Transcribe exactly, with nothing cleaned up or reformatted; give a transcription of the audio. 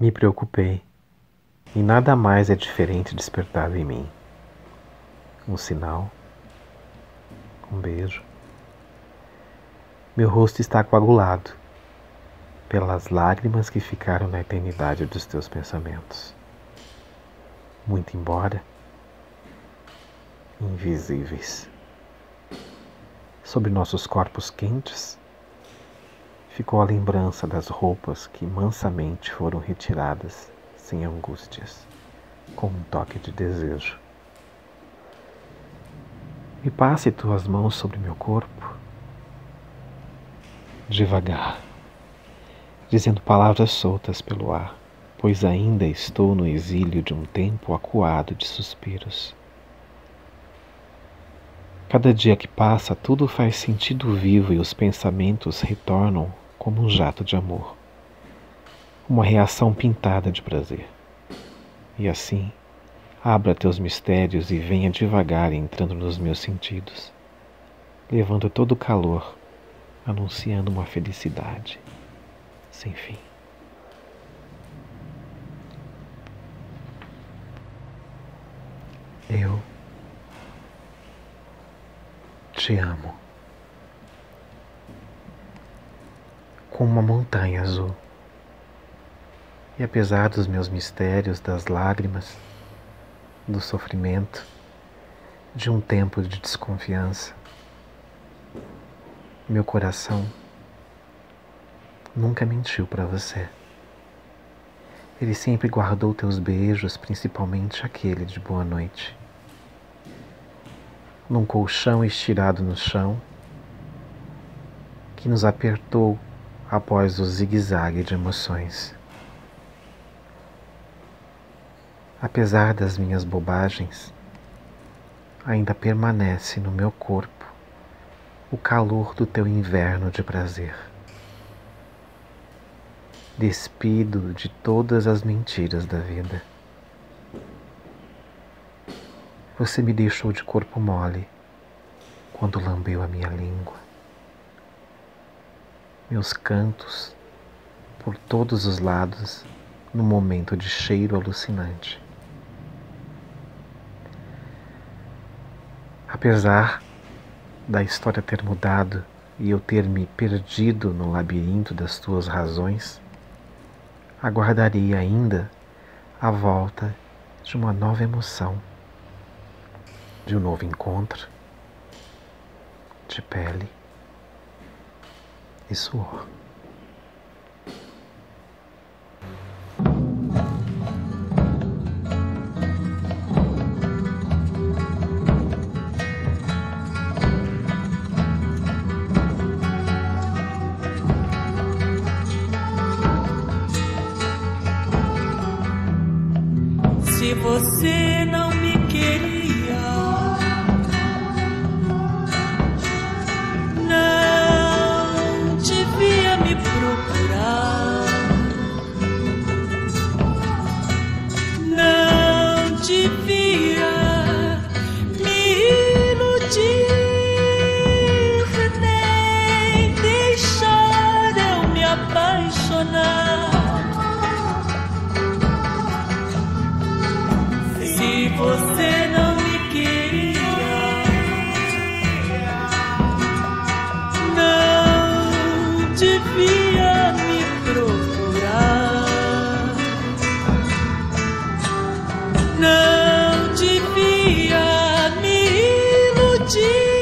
Me preocupei, e nada mais é diferente despertado em mim. Um sinal, um beijo. Meu rosto está coagulado pelas lágrimas que ficaram na eternidade dos teus pensamentos. Muito embora, invisíveis. Sobre nossos corpos quentes, ficou a lembrança das roupas que mansamente foram retiradas sem angústias, com um toque de desejo. E passe tuas mãos sobre meu corpo, devagar, dizendo palavras soltas pelo ar, pois ainda estou no exílio de um tempo acuado de suspiros. Cada dia que passa, tudo faz sentido vivo e os pensamentos retornam como um jato de amor, uma reação pintada de prazer. E assim, abra teus mistérios e venha devagar entrando nos meus sentidos, levando todo o calor, anunciando uma felicidade sem fim. Eu te amo, como uma montanha azul, e apesar dos meus mistérios, das lágrimas, do sofrimento, de um tempo de desconfiança, meu coração nunca mentiu para você. Ele sempre guardou teus beijos, principalmente aquele de boa noite. Num colchão estirado no chão, que nos apertou após o zigue-zague de emoções. Apesar das minhas bobagens, ainda permanece no meu corpo o calor do teu inverno de prazer. Despido de todas as mentiras da vida. Você me deixou de corpo mole quando lambeu a minha língua. Meus cantos por todos os lados num momento de cheiro alucinante. Apesar da história ter mudado e eu ter me perdido no labirinto das tuas razões, aguardaria ainda a volta de uma nova emoção, de um novo encontro, de pele e suor. Se você não me queria, não devia me procurar, não devia me iludir, nem deixar eu me apaixonar. Você não me queria, não devia me procurar, não devia me iludir.